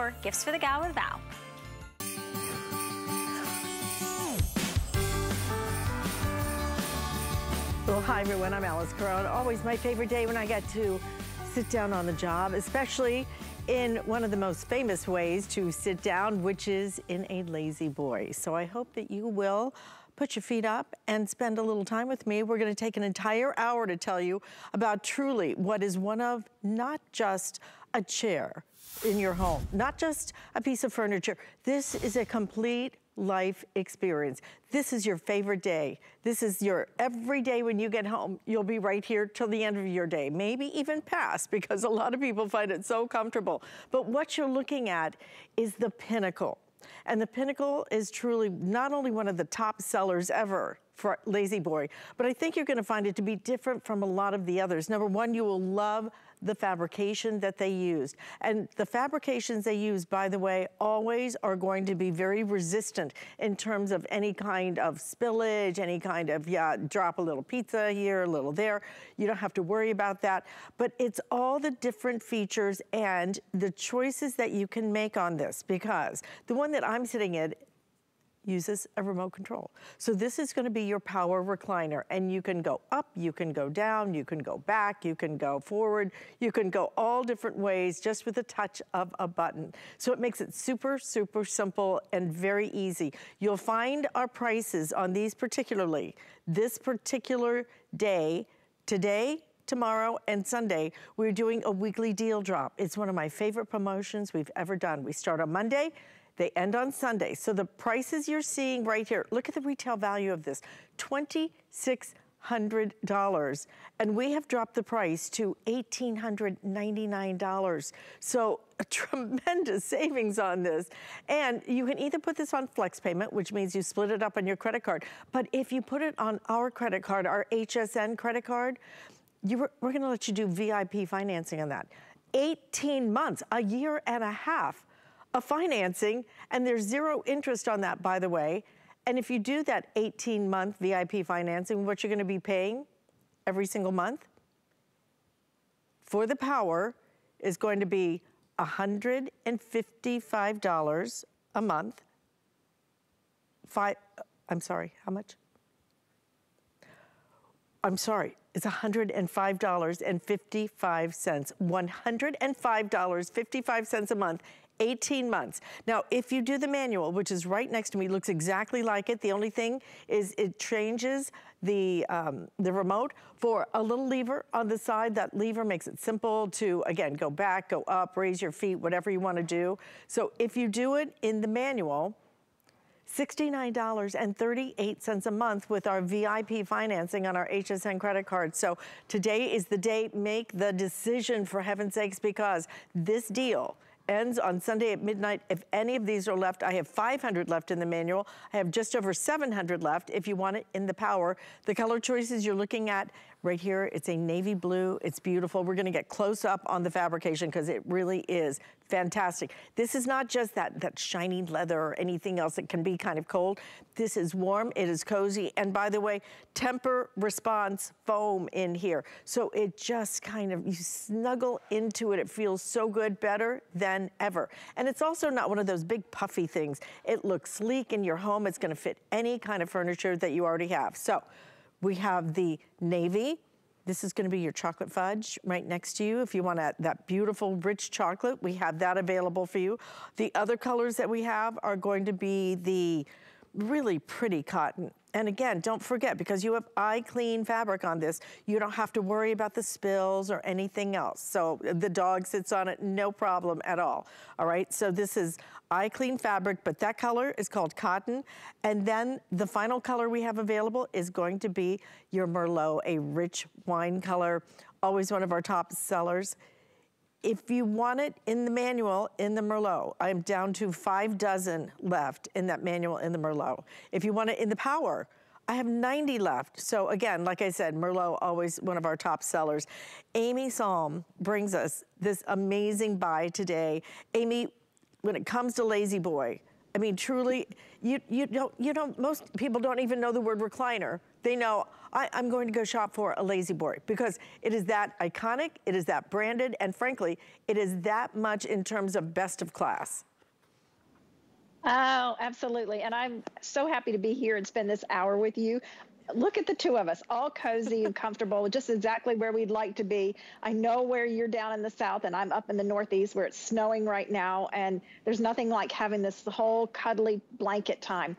for Gifts for the Gal with Val. Well, hi everyone, I'm Alyce Caron. Always my favorite day when I get to sit down on the job, especially in one of the most famous ways to sit down, which is in a La-Z-Boy. So I hope that you will put your feet up and spend a little time with me. We're gonna take an entire hour to tell you about truly what is one of not just a chair in your home, not just a piece of furniture. This is a complete life experience. This is your favorite day. This is your every day when you get home. You'll be right here till the end of your day, maybe even past, because a lot of people find it so comfortable. But what you're looking at is the pinnacle. And the pinnacle is truly not only one of the top sellers ever for La-Z-Boy, but I think you're gonna find it to be different from a lot of the others. Number one, you will love the fabrication that they used. And the fabrications they use, by the way, always are going to be very resistant in terms of any kind of spillage, any kind of, yeah, drop a little pizza here, a little there. You don't have to worry about that. But it's all the different features and the choices that you can make on this, because the one that I'm sitting in uses a remote control. So this is going to be your power recliner, and you can go up, you can go down, you can go back, you can go forward, you can go all different ways just with a touch of a button. So it makes it super, super simple and very easy. You'll find our prices on these particularly this particular day, today, tomorrow, and Sunday. We're doing a weekly deal drop. It's one of my favorite promotions we've ever done. We start on Monday. They end on Sunday. So the prices you're seeing right here, look at the retail value of this, $2,600. And we have dropped the price to $1,899. So a tremendous savings on this. And you can either put this on flex payment, which means you split it up on your credit card. But if you put it on our credit card, our HSN credit card, we're gonna let you do VIP financing on that. 18 months, a year and a half of financing, and there's zero interest on that, by the way. And if you do that 18-month VIP financing, what you're gonna be paying every single month for the power is going to be $155 a month. I'm sorry, how much? I'm sorry, it's $105.55. $105.55 a month, 18 months. Now, if you do the manual, which is right next to me, looks exactly like it. The only thing is it changes the remote for a little lever on the side. That lever makes it simple to, again, go back, go up, raise your feet, whatever you want to do. So if you do it in the manual, $69.38 a month with our VIP financing on our HSN credit card. So today is the day. Make the decision, for heaven's sakes, because this deal ends on Sunday at midnight. If any of these are left, I have 500 left in the manual. I have just over 700 left if you want it in the power. The color choices you're looking at right here, it's a navy blue. It's beautiful. We're gonna get close up on the fabrication because it really is fantastic. This is not just that shiny leather or anything else that can be kind of cold. This is warm, it is cozy. And by the way, Tempur Response foam in here. So it just kind of, you snuggle into it. It feels so good, better than ever. And it's also not one of those big puffy things. It looks sleek in your home. It's gonna fit any kind of furniture that you already have. So we have the navy. This is gonna be your chocolate fudge right next to you. If you want that beautiful rich chocolate, we have that available for you. The other colors that we have are going to be the really pretty cotton. And again, don't forget, because you have eye clean fabric on this, you don't have to worry about the spills or anything else. So the dog sits on it, no problem at all. All right, so this is eye clean fabric, but that color is called cotton. And then the final color we have available is going to be your Merlot, a rich wine color, always one of our top sellers. If you want it in the manual, in the Merlot, I'm down to 5 dozen left in that manual in the Merlot. If you want it in the power, I have 90 left. So again, like I said, Merlot, always one of our top sellers. Amy Salm brings us this amazing buy today. Amy, when it comes to La-Z-Boy, I mean, truly, you don't, most people don't even know the word recliner. They know, I'm going to go shop for a La-Z-Boy because it is that iconic, it is that branded, and frankly, it is that much in terms of best of class. Oh, absolutely. And I'm so happy to be here and spend this hour with you. Look at the two of us, all cozy and comfortable, just exactly where we'd like to be. I know where you're down in the South and I'm up in the Northeast where it's snowing right now, and there's nothing like having this whole cuddly blanket time.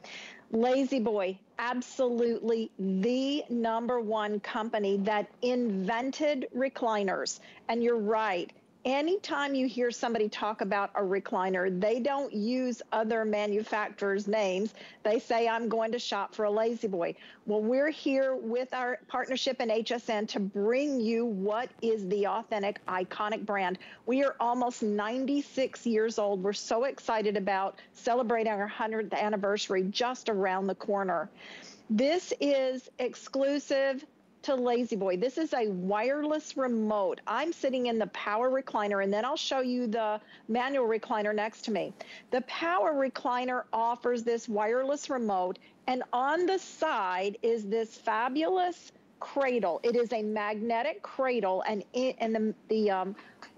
La-Z-Boy, absolutely the #1 company that invented recliners. And you're right. Anytime you hear somebody talk about a recliner, they don't use other manufacturers' names. They say, I'm going to shop for a La-Z-Boy. Well, we're here with our partnership in HSN to bring you what is the authentic, iconic brand. We are almost 96 years old. We're so excited about celebrating our 100th anniversary just around the corner. This is exclusive to La-Z-Boy. This is a wireless remote. I'm sitting in the power recliner, and then I'll show you the manual recliner next to me. The power recliner offers this wireless remote, and on the side is this fabulous cradle. It is a magnetic cradle, and the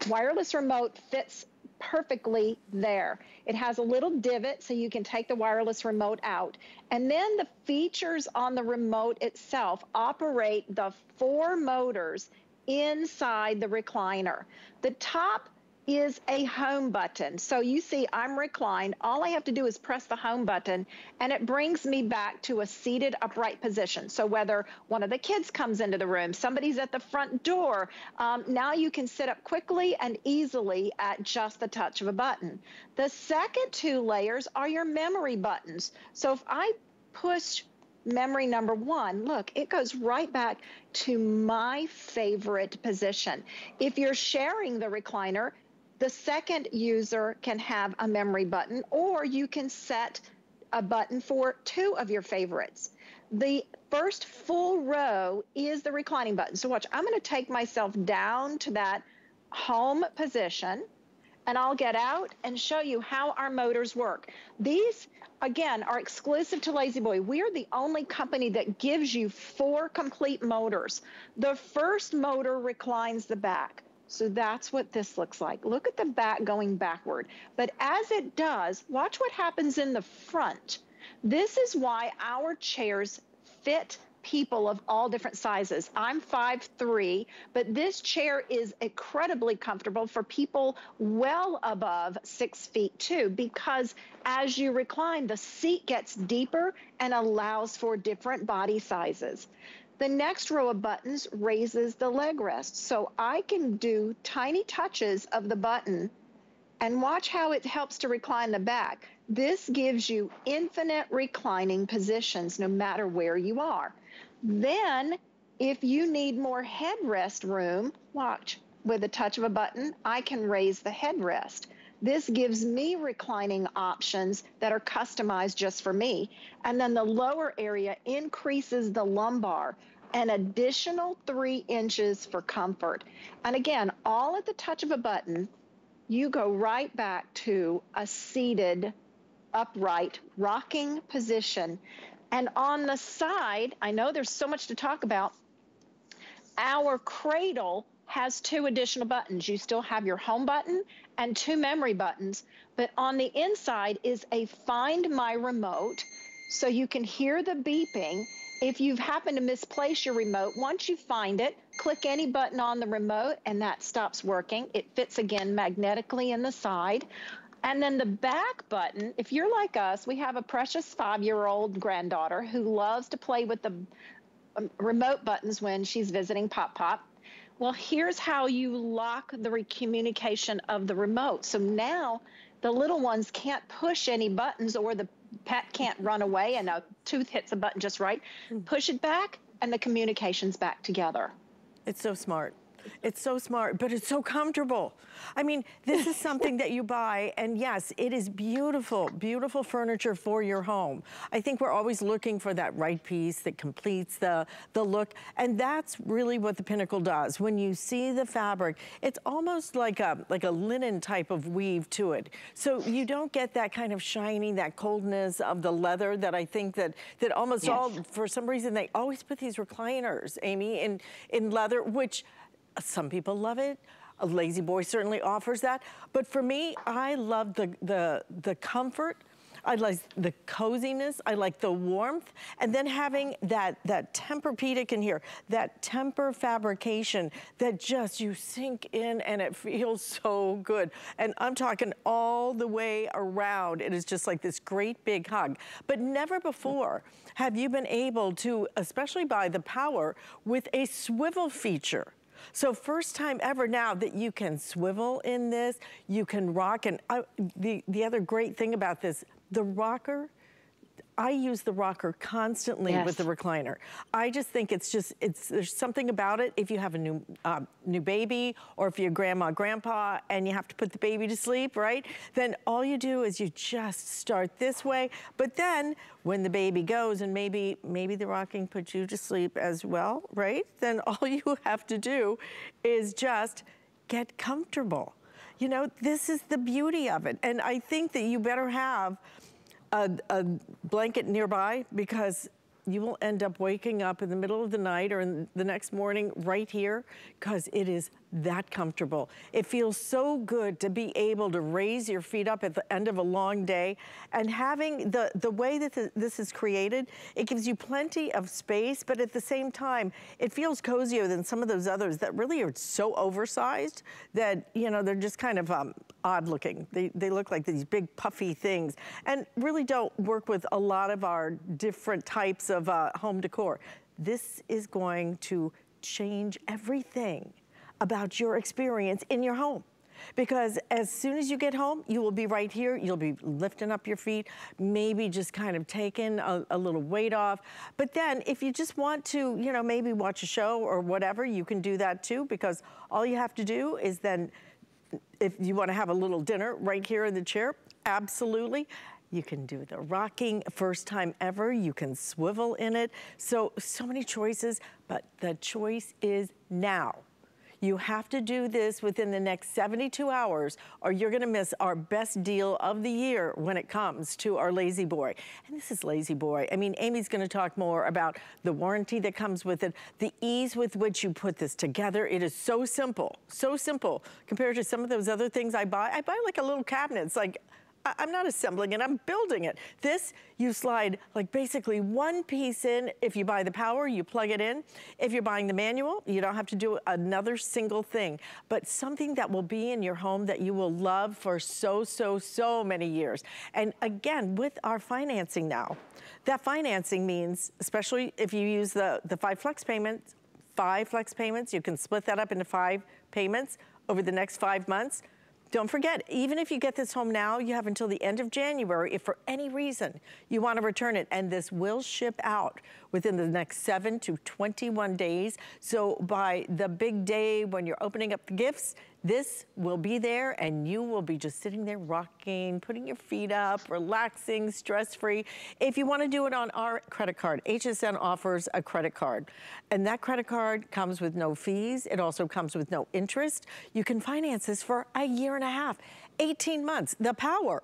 wireless remote fits perfectly there. It has a little divot so you can take the wireless remote out. And then the features on the remote itself operate the 4 motors inside the recliner. The top is a home button. So you see I'm reclined. All I have to do is press the home button and it brings me back to a seated upright position. So whether one of the kids comes into the room, somebody's at the front door, now you can sit up quickly and easily at just the touch of a button. The second 2 layers are your memory buttons. So if I push memory #1, look, it goes right back to my favorite position. If you're sharing the recliner, the second user can have a memory button, or you can set a button for 2 of your favorites. The first full row is the reclining button. So watch, I'm going to take myself down to that home position, and I'll get out and show you how our motors work. These, again, are exclusive to La-Z-Boy. We are the only company that gives you 4 complete motors. The first motor reclines the back. So that's what this looks like. Look at the back going backward. But as it does, watch what happens in the front. This is why our chairs fit people of all different sizes. I'm 5'3", but this chair is incredibly comfortable for people well above 6'2", because as you recline, the seat gets deeper and allows for different body sizes. The next row of buttons raises the leg rest, so I can do tiny touches of the button and watch how it helps to recline the back. This gives you infinite reclining positions no matter where you are. Then, if you need more headrest room, watch, with a touch of a button, I can raise the headrest. This gives me reclining options that are customized just for me. And then the lower area increases the lumbar an additional 3 inches for comfort. And again, all at the touch of a button, you go right back to a seated, upright, rocking position. And on the side, I know there's so much to talk about, our cradle has 2 additional buttons. You still have your home button and 2 memory buttons, but on the inside is a Find My Remote, so you can hear the beeping. If you've happened to misplace your remote, once you find it, click any button on the remote and that stops working. It fits again magnetically in the side. And then the back button, if you're like us, we have a precious 5-year-old granddaughter who loves to play with the remote buttons when she's visiting Pop Pop. Well, here's how you lock the communication of the remote. So now the little ones can't push any buttons, or the pet can't run away and a tooth hits a button just right. Push it back and the communication's back together. It's so smart. It's so smart, but it's so comfortable. I mean, this is something that you buy, and yes, it is beautiful, beautiful furniture for your home. I think we're always looking for that right piece that completes the look, and that's really what the Pinnacle does. When you see the fabric, it's almost like a linen type of weave to it. So you don't get that kind of shiny, that coldness of the leather that I think that almost all, for some reason, they always put these recliners, Amy, in leather, which some people love it. A La-Z-Boy certainly offers that. But for me, I love the comfort. I like the coziness, I like the warmth, and then having that Tempur-Pedic in here, that Tempur fabrication that just you sink in and it feels so good. And I'm talking all the way around. It is just like this great big hug. But never before have you been able to, especially by the power, with a swivel feature. So first time ever now that you can swivel in this, you can rock, and the other great thing about this, the rocker, I use the rocker constantly with the recliner. I just think there's something about it. If you have a new baby, or if you're grandma, grandpa, and you have to put the baby to sleep, right? Then all you do is you just start this way. But then when the baby goes, and maybe the rocking puts you to sleep as well, right? Then all you have to do is just get comfortable. You know, this is the beauty of it. And I think that you better have a blanket nearby, because you will end up waking up in the middle of the night or in the next morning right here, because it is that comfortable. It feels so good to be able to raise your feet up at the end of a long day, and having the way that this is created, it gives you plenty of space, but at the same time, it feels cozier than some of those others that really are so oversized that, you know, they're just kind of odd looking. They look like these big puffy things, and really don't work with a lot of our different types of home decor. This is going to change everything about your experience in your home. Because as soon as you get home, you will be right here, you'll be lifting up your feet, maybe just kind of taking a little weight off. But then if you just want to, you know, maybe watch a show or whatever, you can do that too, because all you have to do is then, if you want to have a little dinner right here in the chair, absolutely. You can do the rocking, first time ever. You can swivel in it. So many choices, but the choice is now. You have to do this within the next 72 hours or you're gonna miss our best deal of the year when it comes to our La-Z-Boy. And this is La-Z-Boy. I mean, Amy's gonna talk more about the warranty that comes with it, the ease with which you put this together. It is so simple compared to some of those other things I buy. I buy like a little cabinet. It's like, I'm not assembling it, I'm building it. This, you slide like basically one piece in. If you buy the power, you plug it in. If you're buying the manual, you don't have to do another single thing, but something that will be in your home that you will love for so many years. And again, with our financing now, that financing means, especially if you use the five flex payments, you can split that up into 5 payments over the next 5 months. Don't forget, even if you get this home now, you have until the end of January if for any reason you want to return it. And this will ship out within the next 7 to 21 days. So by the big day when you're opening up the gifts, this will be there and you will be just sitting there rocking, putting your feet up, relaxing, stress-free. If you want to do it on our credit card, HSN offers a credit card. And that credit card comes with no fees. It also comes with no interest. You can finance this for a year and a half, 18 months. The power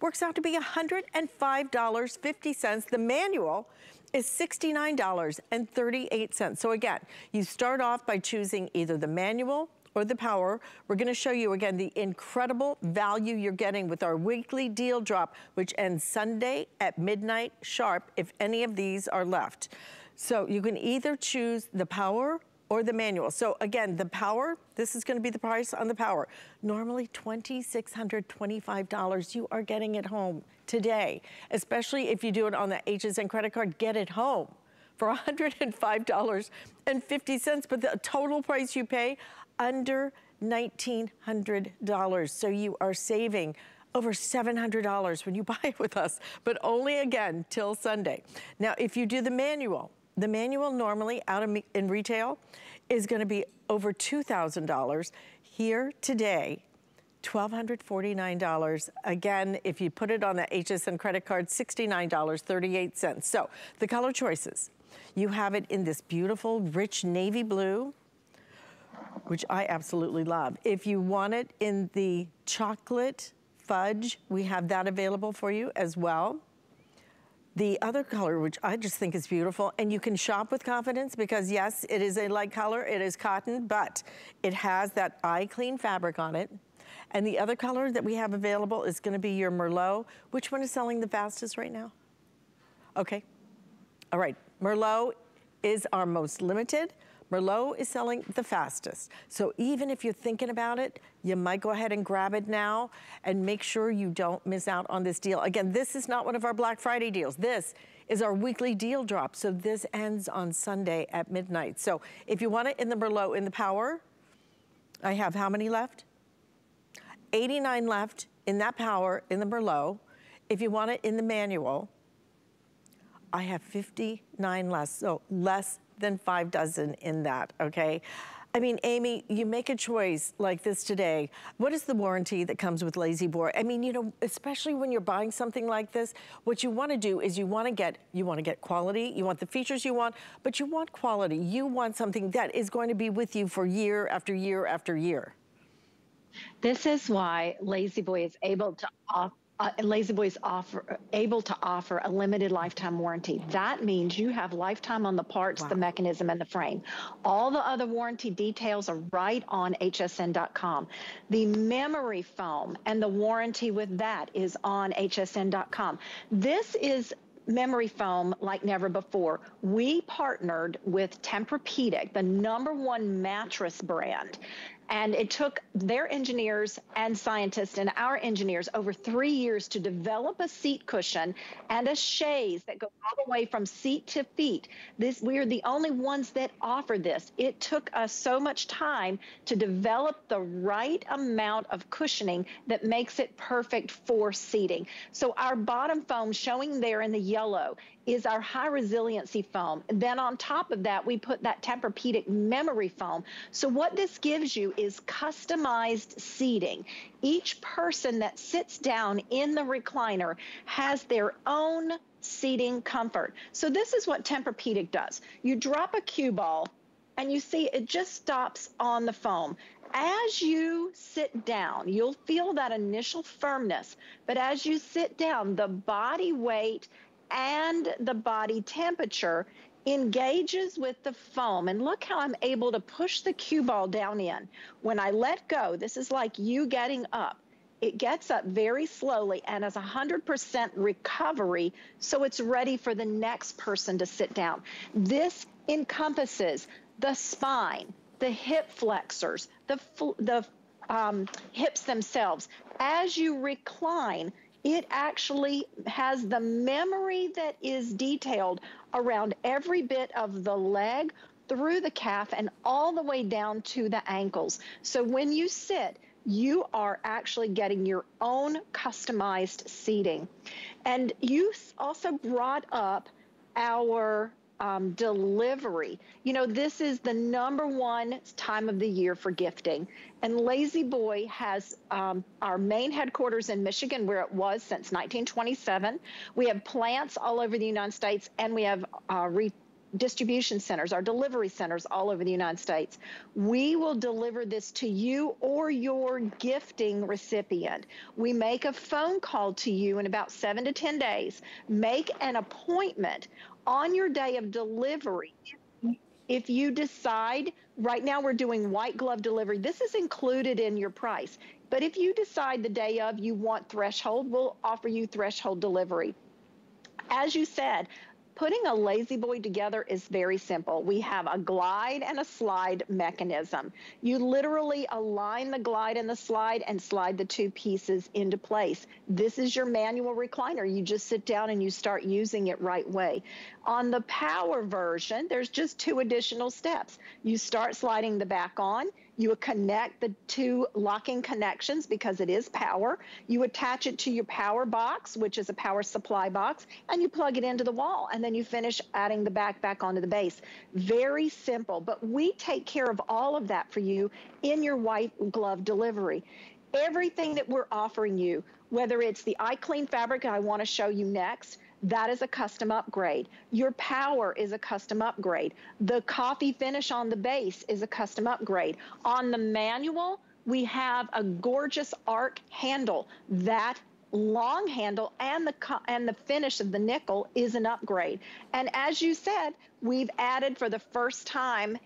works out to be $105.50. The manual is $69.38. So again, you start off by choosing either the manual or the power. We're gonna show you again the incredible value you're getting with our weekly deal drop, which ends Sunday at midnight sharp if any of these are left. So you can either choose the power or the manual. So again, the power, this is gonna be the price on the power. Normally $2,625 you are getting it home today, especially if you do it on the HSN credit card, get it home for $105.50, but the total price you pay, under $1,900. So you are saving over $700 when you buy it with us, but only again till Sunday. Now, if you do the manual normally out in retail is going to be over $2,000 here today. $1,249. Again, if you put it on the HSN credit card, $69.38. So the color choices. You have it in this beautiful, rich navy blue, which I absolutely love. If you want it in the chocolate fudge, we have that available for you as well. The other color, which I just think is beautiful, and you can shop with confidence because yes, it is a light color, it is cotton, but it has that eye clean fabric on it. And the other color that we have available is going to be your Merlot. Which one is selling the fastest right now? Okay. All right. Merlot is our most limited. Merlot is selling the fastest. So even if you're thinking about it, you might go ahead and grab it now and make sure you don't miss out on this deal. Again, this is not one of our Black Friday deals. This is our weekly deal drop. So this ends on Sunday at midnight. So if you want it in the Merlot in the Power, I have how many left? 89 left in that Power, in the Merlot. If you want it in the Manual, I have 59 less, so less than 5 dozen in that, okay? I mean, Amy, you make a choice like this today. What is the warranty that comes with La-Z-Boy? I mean, you know, especially when you're buying something like this, what you want to do is you want to get quality, you want the features you want, but you want quality. You want something that is going to be with you for year after year after year. This is why La-Z-Boy is able to offer a limited lifetime warranty. That means you have lifetime on the parts, the mechanism, and the frame. All the other warranty details are right on hsn.com. The memory foam and the warranty with that is on hsn.com. This is memory foam like never before. We partnered with Tempur-Pedic, the #1 mattress brand. And it took their engineers and scientists and our engineers over 3 years to develop a seat cushion and a chaise that goes all the way from seat to feet. We are the only ones that offer this. It took us so much time to develop the right amount of cushioning that makes it perfect for seating. So our bottom foam showing there in the yellow is our high resiliency foam. And then on top of that, we put that Tempur-Pedic memory foam. So what this gives you is customized seating. Each person that sits down in the recliner has their own seating comfort. So this is what Tempur-Pedic does. You drop a cue ball and you see it just stops on the foam. As you sit down, you'll feel that initial firmness, but as you sit down, the body weight and the body temperature engages with the foam. And look how I'm able to push the cue ball down in. When I let go, this is like you getting up. It gets up very slowly and is 100% recovery, so it's ready for the next person to sit down. This encompasses the spine, the hip flexors, the hips themselves. As you recline, it actually has the memory that is detailed around every bit of the leg, through the calf, and all the way down to the ankles. So when you sit, you are actually getting your own customized seating. And you also brought up our delivery. You know, this is the #1 time of the year for gifting. And La-Z-Boy has our main headquarters in Michigan, where it was since 1927. We have plants all over the United States, and we have distribution centers, our delivery centers all over the United States. We will deliver this to you or your gifting recipient. We make a phone call to you in about 7 to 10 days. Make an appointment on your day of delivery. If you decide, right now we're doing white glove delivery, this is included in your price. But if you decide the day of you want threshold, we'll offer you threshold delivery. As you said, putting a La-Z-Boy together is very simple. We have a glide and a slide mechanism. You literally align the glide and the slide and slide the two pieces into place. This is your manual recliner. You just sit down and you start using it right way. On the Power version, there's just 2 additional steps. You start sliding the back on. You would connect the two locking connections because it is power. You attach it to your power box, which is a power supply box, and you plug it into the wall, and then you finish adding the back onto the base. Very simple, but we take care of all of that for you in your white glove delivery. Everything that we're offering you, whether it's the Eye Clean fabric I want to show you next, that is a custom upgrade. Your power is a custom upgrade. The coffee finish on the base is a custom upgrade. On the manual, we have a gorgeous arc handle. That long handle and the finish of the nickel is an upgrade. And as you said, we've added for the first time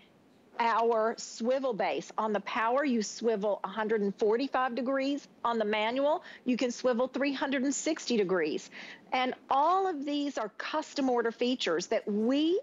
our swivel base. On the power, you swivel 145 degrees. On the manual, you can swivel 360 degrees. And all of these are custom order features that we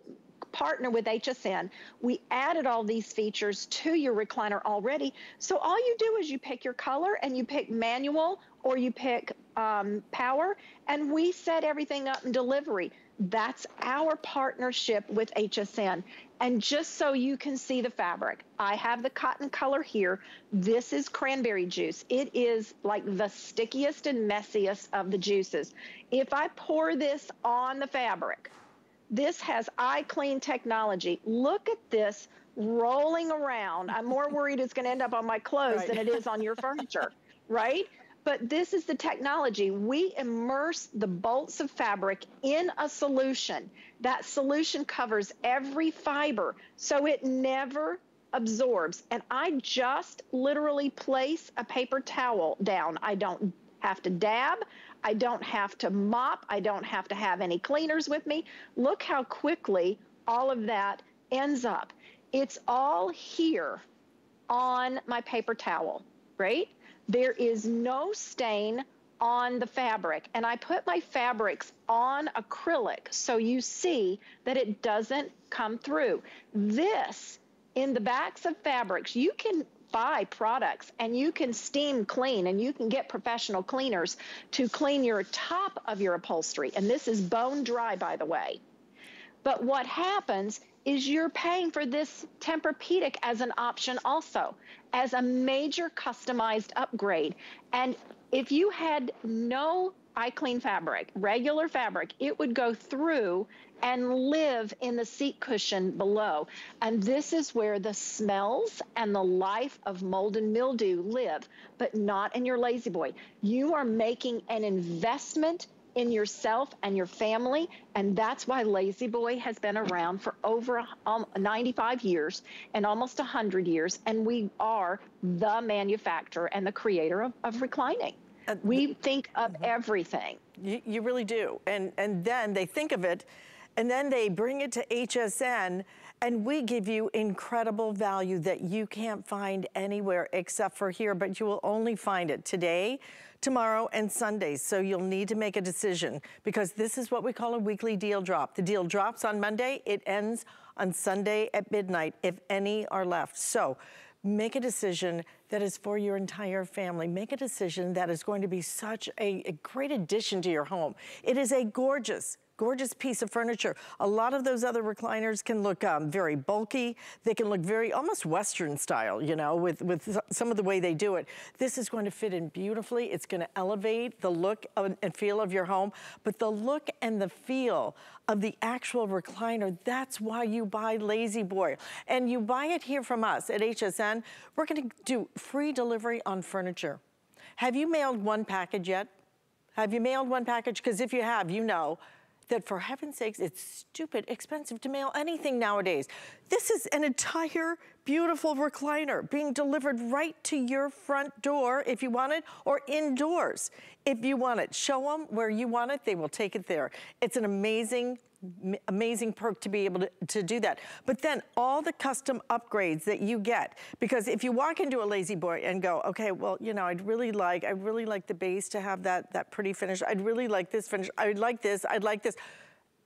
partner with HSN. We added all these features to your recliner already. So all you do is you pick your color and you pick manual or you pick power, and we set everything up in delivery. That's our partnership with HSN. And just so you can see the fabric, I have the cotton color here. This is cranberry juice. It is like the stickiest and messiest of the juices. If I pour this on the fabric, this has Eye Clean technology. Look at this rolling around. I'm more worried it's going to end up on my clothes than it is on your furniture, right? But this is the technology. We immerse the bolts of fabric in a solution. That solution covers every fiber, so it never absorbs. And I just literally place a paper towel down. I don't have to dab. I don't have to mop. I don't have to have any cleaners with me. Look how quickly all of that ends up. It's all here on my paper towel, right? There is no stain on the fabric, and I put my fabrics on acrylic so you see that it doesn't come through. This, in the backs of fabrics, you can buy products and you can steam clean and you can get professional cleaners to clean your top of your upholstery, and this is bone dry, by the way. But what happens is you're paying for this Tempur-Pedic as an option also, as a major customized upgrade. And if you had no Eye Clean fabric, regular fabric, it would go through and live in the seat cushion below. And this is where the smells and the life of mold and mildew live, but not in your La-Z-Boy. You are making an investment in yourself and your family, and that's why La-Z-Boy has been around for over 95 years and almost 100 years, and we are the manufacturer and the creator of reclining. We think of everything. You really do, and then they think of it, and then they bring it to HSN, and we give you incredible value that you can't find anywhere except for here, but you will only find it today, tomorrow, and Sunday. So you'll need to make a decision because this is what we call a weekly deal drop. The deal drops on Monday. It ends on Sunday at midnight, if any are left. So make a decision that is for your entire family. Make a decision that is going to be such a great addition to your home. It is a gorgeous, gorgeous piece of furniture. A lot of those other recliners can look very bulky. They can look very almost Western style, you know, with some of the way they do it. This is going to fit in beautifully. It's going to elevate the look and feel of your home. But the look and the feel of the actual recliner, that's why you buy La-Z-Boy. And you buy it here from us at HSN. We're going to do free delivery on furniture. Have you mailed one package yet? Have you mailed one package? Because if you have, you know that for heaven's sakes, it's stupid expensive to mail anything nowadays. This is an entire beautiful recliner being delivered right to your front door if you want it, or indoors if you want it. Show them where you want it, they will take it there. It's an amazing, amazing perk to be able to do that. But then all the custom upgrades that you get, because if you walk into a La-Z-Boy and go, okay, well, you know, I'd really like the base to have that pretty finish. I'd really like this finish. I'd like this.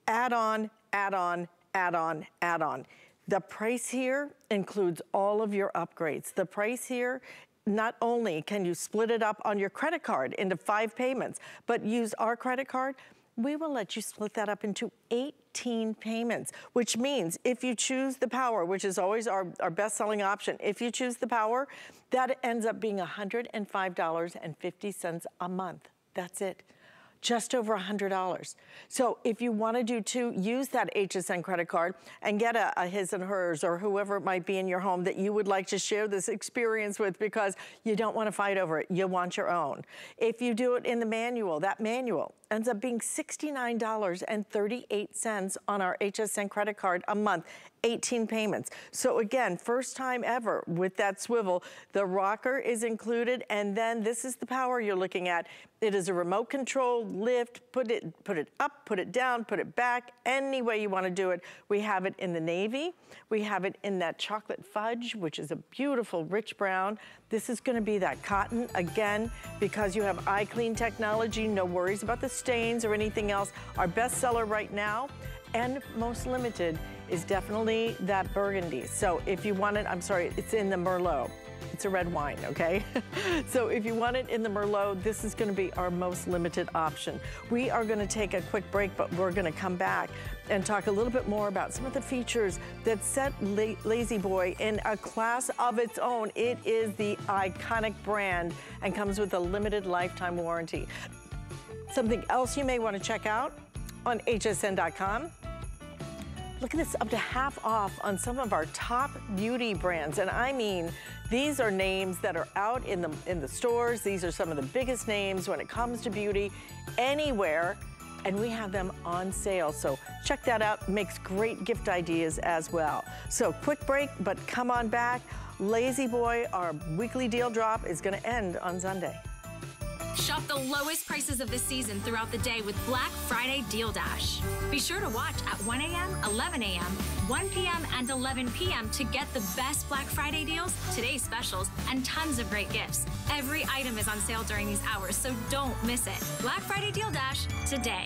Add on, add on, add on, add on. The price here includes all of your upgrades. The price here, not only can you split it up on your credit card into 5 payments, but use our credit card we will let you split that up into 18 payments, which means if you choose the power, which is always our best-selling option, if you choose the power, that ends up being $105.50 a month. That's it. Just over $100. So if you want to do two, use that HSN credit card and get a his and hers or whoever it might be in your home that you would like to share this experience with, because you don't want to fight over it. You want your own. If you do it in the manual, that manual ends up being $69.38 on our HSN credit card a month. 18 payments. So again, first time ever with that swivel. The rocker is included, and then this is the power you're looking at. It is a remote control lift. Put it up, put it down, put it back, any way you want to do it. We have it in the navy. We have it in that chocolate fudge, which is a beautiful rich brown. This is going to be that cotton again, because you have iClean technology, no worries about the stains or anything else. Our best seller right now and most limited is definitely that burgundy. So if you want it, I'm sorry, it's in the Merlot. It's a red wine, okay? So if you want it in the Merlot, this is gonna be our most limited option. We are gonna take a quick break, but we're gonna come back and talk a little bit more about some of the features that set La-Z-Boy in a class of its own. It is the iconic brand and comes with a limited lifetime warranty. Something else you may wanna check out on hsn.com. Look at this, up to half off on some of our top beauty brands. And I mean, these are names that are out in the stores. These are some of the biggest names when it comes to beauty anywhere. And we have them on sale. So check that out. Makes great gift ideas as well. So quick break, but come on back. La-Z-Boy, our weekly deal drop, is gonna end on Sunday. Shop the lowest prices of the season throughout the day with Black Friday Deal Dash. Be sure to watch at 1 a.m., 11 a.m., 1 p.m., and 11 p.m. to get the best Black Friday deals, today's specials, and tons of great gifts. Every item is on sale during these hours, so don't miss it. Black Friday Deal Dash today.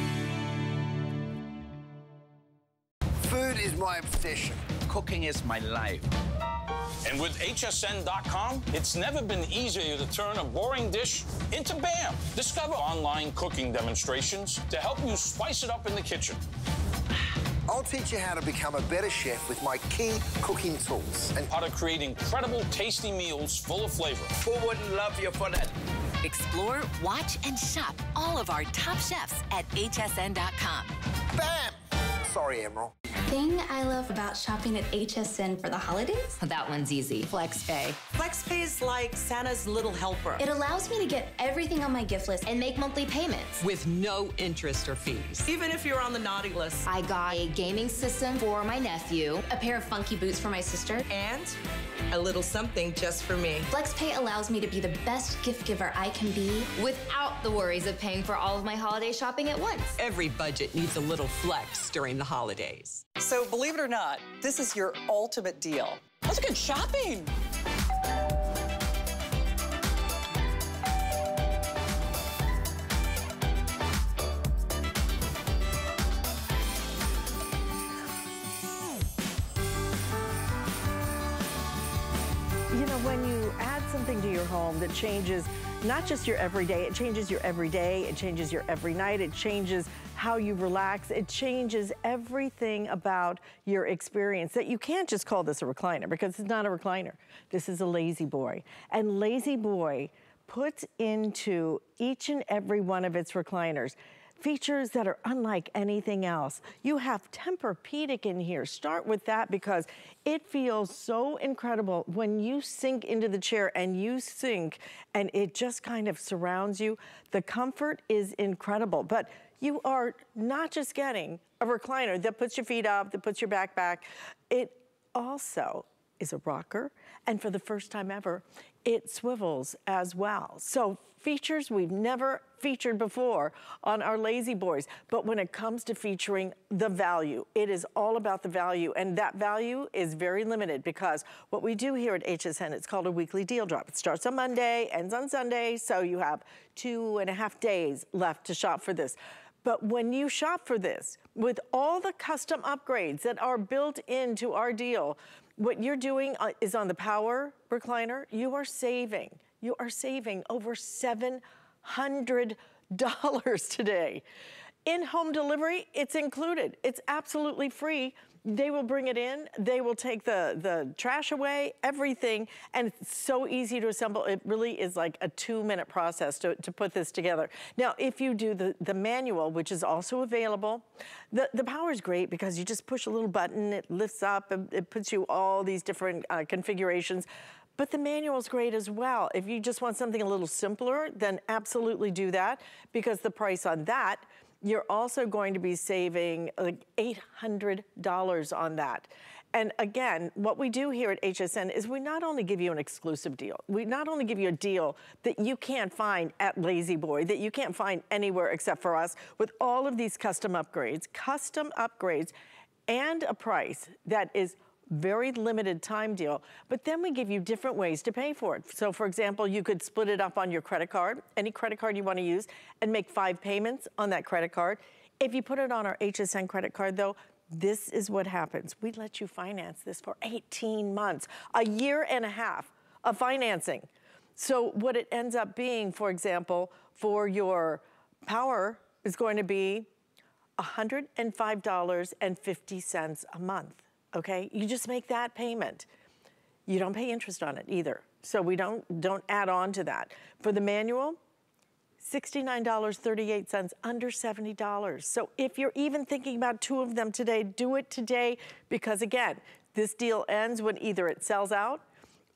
My obsession. Cooking is my life. And with HSN.com, it's never been easier to turn a boring dish into BAM. Discover online cooking demonstrations to help you spice it up in the kitchen. I'll teach you how to become a better chef with my key cooking tools. And how to create incredible, tasty meals full of flavor. Who wouldn't love you for that? Explore, watch, and shop all of our top chefs at HSN.com. BAM! Sorry, Emeril. Thing I love about shopping at HSN for the holidays? That one's easy. FlexPay. FlexPay is like Santa's little helper. It allows me to get everything on my gift list and make monthly payments. With no interest or fees. Even if you're on the naughty list. I got a gaming system for my nephew, a pair of funky boots for my sister, and a little something just for me. FlexPay allows me to be the best gift giver I can be without the worries of paying for all of my holiday shopping at once. Every budget needs a little flex during the holidays. So believe it or not, this is your ultimate deal. That's good shopping. You know, when you add something to your home that changes not just your everyday, it changes your everyday, it changes your every night, it changes how you relax, it changes everything about your experience. That you can't just call this a recliner, because it's not a recliner. This is a La-Z-Boy. And La-Z-Boy puts into each and every one of its recliners features that are unlike anything else. You have Tempur-Pedic in here. Start with that, because it feels so incredible when you sink into the chair and you sink and it just kind of surrounds you. The comfort is incredible, but you are not just getting a recliner that puts your feet up, that puts your back back. It also is a rocker, and for the first time ever, it swivels as well. So features we've never featured before on our La-Z-Boys. But when it comes to featuring the value, it is all about the value, and that value is very limited because what we do here at HSN, it's called a weekly deal drop. It starts on Monday, ends on Sunday, so you have 2.5 days left to shop for this. But when you shop for this, with all the custom upgrades that are built into our deal, what you're doing is on the power recliner, you are saving over $700 today. In-home delivery, it's included. It's absolutely free. They will bring it in, they will take the trash away, everything, and it's so easy to assemble. It really is like a 2-minute process to put this together. Now, if you do the manual, which is also available, the power is great because you just push a little button, it lifts up, it puts you all these different configurations. But the manual's great as well. If you just want something a little simpler, then absolutely do that, because the price on that, you're also going to be saving like $800 on that. And again, what we do here at HSN is we not only give you an exclusive deal, we not only give you a deal that you can't find at La-Z-Boy, that you can't find anywhere except for us, with all of these custom upgrades, and a price that is very limited time deal, but then we give you different ways to pay for it. So for example, you could split it up on your credit card, any credit card you want to use, and make 5 payments on that credit card. If you put it on our HSN credit card though, this is what happens. We let you finance this for 18 months, a year and a half of financing. So what it ends up being, for example, for your power is going to be $105.50 a month. Okay, you just make that payment. You don't pay interest on it either. So we don't add on to that. For the manual, $69.38, under $70. So if you're even thinking about 2 of them today, do it today, because again, this deal ends when either it sells out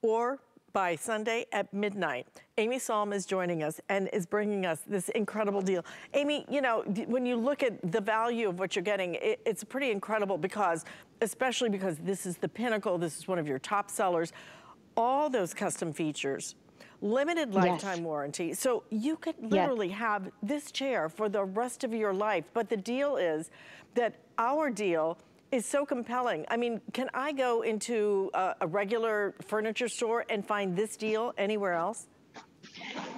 or by Sunday at midnight. Amy Salm is joining us and is bringing us this incredible deal. Amy, you know, when you look at the value of what you're getting, it's pretty incredible, because, especially because this is the pinnacle, this is one of your top sellers, all those custom features, limited lifetime warranty. So you could literally have this chair for the rest of your life, but the deal is that our deal is so compelling. I mean, can I go into a regular furniture store and find this deal anywhere else?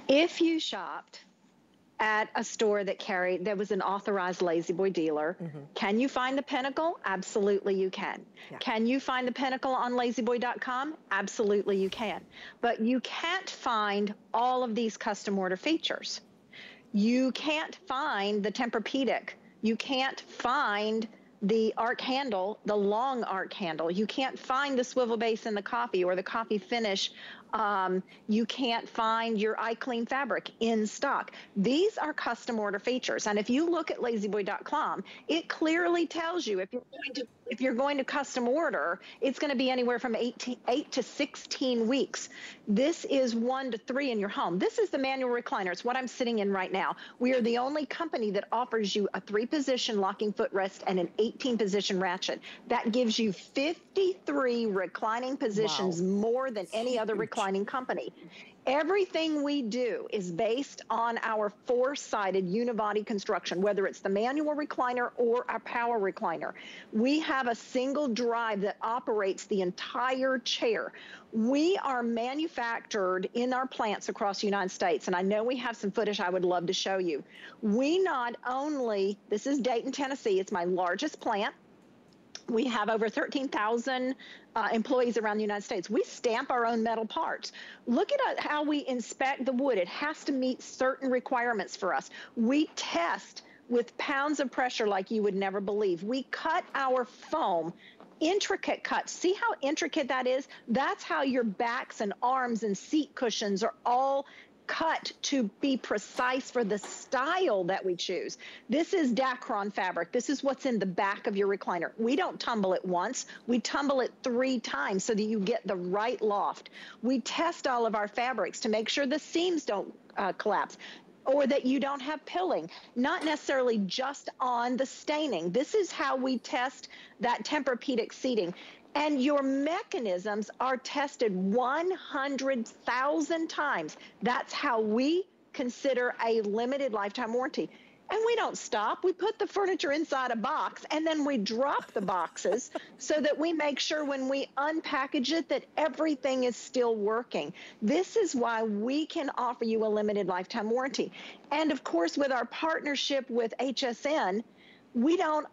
If you shopped at a store that carried, there was an authorized La-Z-Boy dealer, can you find the pinnacle? Absolutely you can. Can you find the pinnacle on La-Z-Boy.com? Absolutely you can. But you can't find all of these custom order features. You can't find the Tempur-Pedic. You can't find the arc handle, the long arc handle. You can't find the swivel base in the coffee or the coffee finish. You can't find your iClean fabric in stock. These are custom order features. And if you look at La-Z-Boy.com, it clearly tells you if you're going to custom order, it's going to be anywhere from 8 to 16 weeks. This is 1 to 3 in your home. This is the manual recliner. It's what I'm sitting in right now. We are the only company that offers you a 3-position locking footrest and an 18-position ratchet. That gives you 53 reclining positions, more than any other reclining company. Everything we do is based on our 4-sided unibody construction, whether it's the manual recliner or our power recliner. We have a single drive that operates the entire chair. We are manufactured in our plants across the United States, and I know we have some footage I would love to show you. We not only, this is Dayton, Tennessee, it's my largest plant. We have over 13,000 employees around the United States. We stamp our own metal parts. Look at how we inspect the wood. It has to meet certain requirements for us. We test with pounds of pressure like you would never believe. We cut our foam, intricate cuts. See how intricate that is? That's how your backs and arms and seat cushions are all cut to be precise for the style that we choose. This is Dacron fabric. This is what's in the back of your recliner. We don't tumble it once. We tumble it 3 times so that you get the right loft. We test all of our fabrics to make sure the seams don't collapse, or that you don't have pilling, not necessarily just on the staining. This is how we test that Tempur-Pedic seating. And your mechanisms are tested 100,000 times. That's how we consider a limited lifetime warranty. And we don't stop. We put the furniture inside a box and then we drop the boxes so that we make sure when we unpackage it that everything is still working. This is why we can offer you a limited lifetime warranty. And of course, with our partnership with HSN, we don't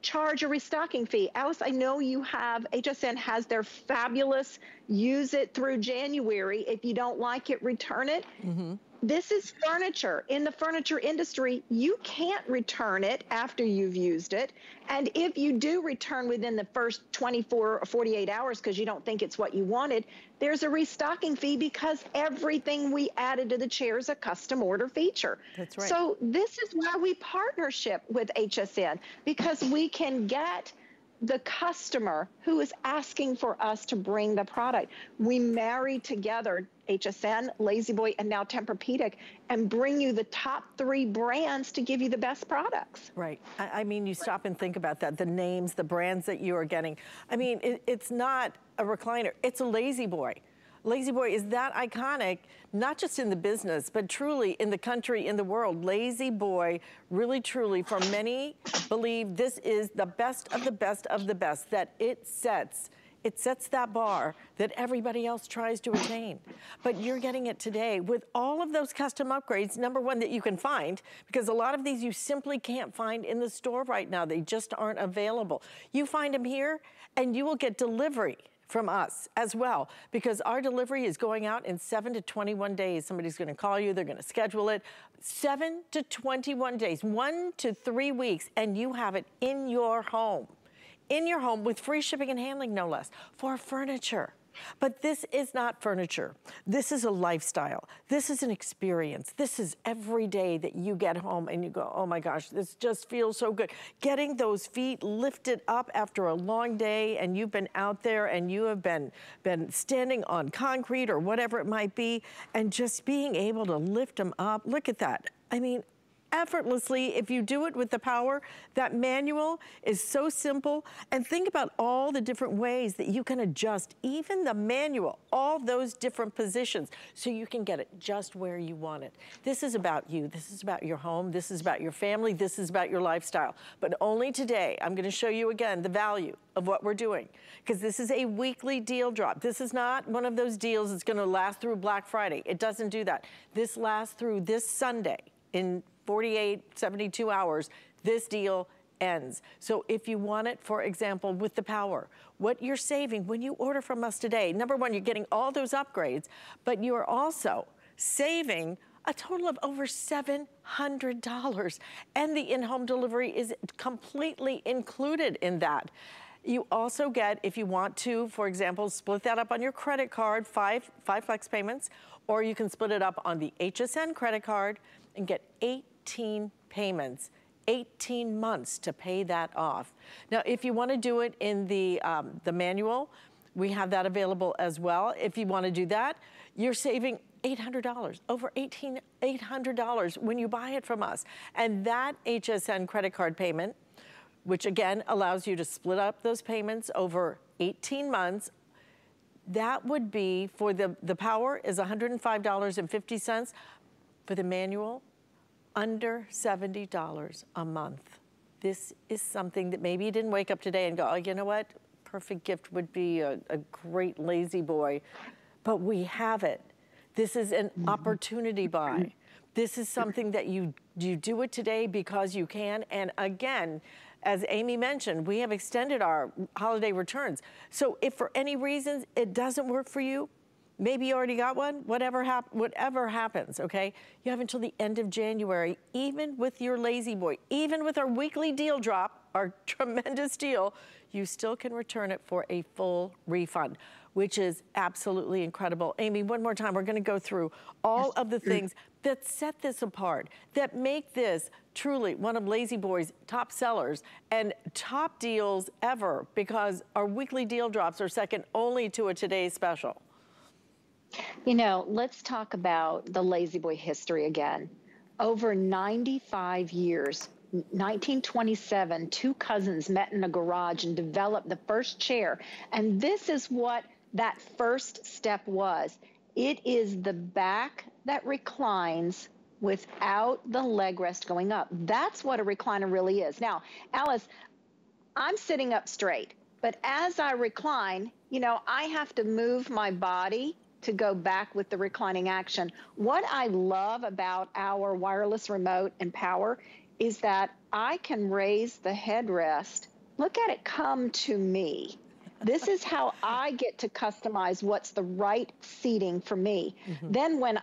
charge a restocking fee. Alyce, I know you have, HSN has their fabulous use it through January. If you don't like it, return it. Mm-hmm. This is furniture. In the furniture industry, you can't return it after you've used it. And if you do return within the first 24 or 48 hours because you don't think it's what you wanted, there's a restocking fee because everything we added to the chair is a custom order feature. That's right. So this is why we partnership with HSN, because we can get the customer who is asking for us to bring the product. We marry together HSN, La-Z-Boy, and now Tempur-Pedic, and bring you the top three brands to give you the best products. Right. I mean, you stop and think about that, the names, the brands that you are getting. I mean, it's not a recliner, it's a La-Z-Boy. La-Z-Boy is that iconic, not just in the business, but truly in the country, in the world. La-Z-Boy, really, truly, for many, believe this is the best of the best of the best, that it sets that bar that everybody else tries to attain. But you're getting it today with all of those custom upgrades, number one, that you can find, because a lot of these you simply can't find in the store right now. They just aren't available. You find them here, and you will get delivery from us as well, because our delivery is going out in 7 to 21 days. Somebody's gonna call you, they're gonna schedule it. 7 to 21 days, 1 to 3 weeks, and you have it in your home with free shipping and handling, no less, for furniture. But this is not furniture. This is a lifestyle. This is an experience. This is every day that you get home and you go, oh my gosh, this just feels so good. Getting those feet lifted up after a long day and you've been out there and you have been standing on concrete or whatever it might be, and just being able to lift them up. Look at that. I mean, effortlessly, if you do it with the power. That manual is so simple. And think about all the different ways that you can adjust, even the manual, all those different positions, so you can get it just where you want it. This is about you. This is about your home. This is about your family. This is about your lifestyle. But only today, I'm going to show you again the value of what we're doing, because this is a weekly deal drop. This is not one of those deals that's going to last through Black Friday. It doesn't do that. This lasts through this Sunday in 48, 72 hours, this deal ends. So if you want it, for example, with the power, what you're saving when you order from us today, number one, you're getting all those upgrades, but you are also saving a total of over $700. And the in-home delivery is completely included in that. You also get, if you want to, for example, split that up on your credit card, five flex payments, or you can split it up on the HSN credit card and get 18 payments, 18 months to pay that off. Now, if you want to do it in the manual, we have that available as well. If you want to do that, you're saving $800, over $800 when you buy it from us. And that HSN credit card payment, which again allows you to split up those payments over 18 months, that would be, for the power is $105.50, for the manual, under $70 a month. This is something that maybe you didn't wake up today and go, oh, you know what? Perfect gift would be a great La-Z-Boy. But we have it. This is an opportunity buy. This is something that you do it today because you can. And again, as Amy mentioned, we have extended our holiday returns. So if for any reasons it doesn't work for you, maybe you already got one, whatever happens, okay? You have until the end of January, even with your La-Z-Boy, even with our weekly deal drop, our tremendous deal, you still can return it for a full refund, which is absolutely incredible. Amy, one more time, we're gonna go through all of the things that set this apart, that make this truly one of La-Z-Boy's top sellers and top deals ever, because our weekly deal drops are second only to a today's special. You know, let's talk about the La-Z-Boy history again. Over 95 years, 1927, two cousins met in a garage and developed the first chair. And this is what that first step was. It is the back that reclines without the leg rest going up. That's what a recliner really is. Now, Alyce, I'm sitting up straight, but as I recline, you know, I have to move my body to go back with the reclining action. What I love about our wireless remote and power is that I can raise the headrest. Look at it come to me. This is how I get to customize what's the right seating for me. Mm-hmm. Then when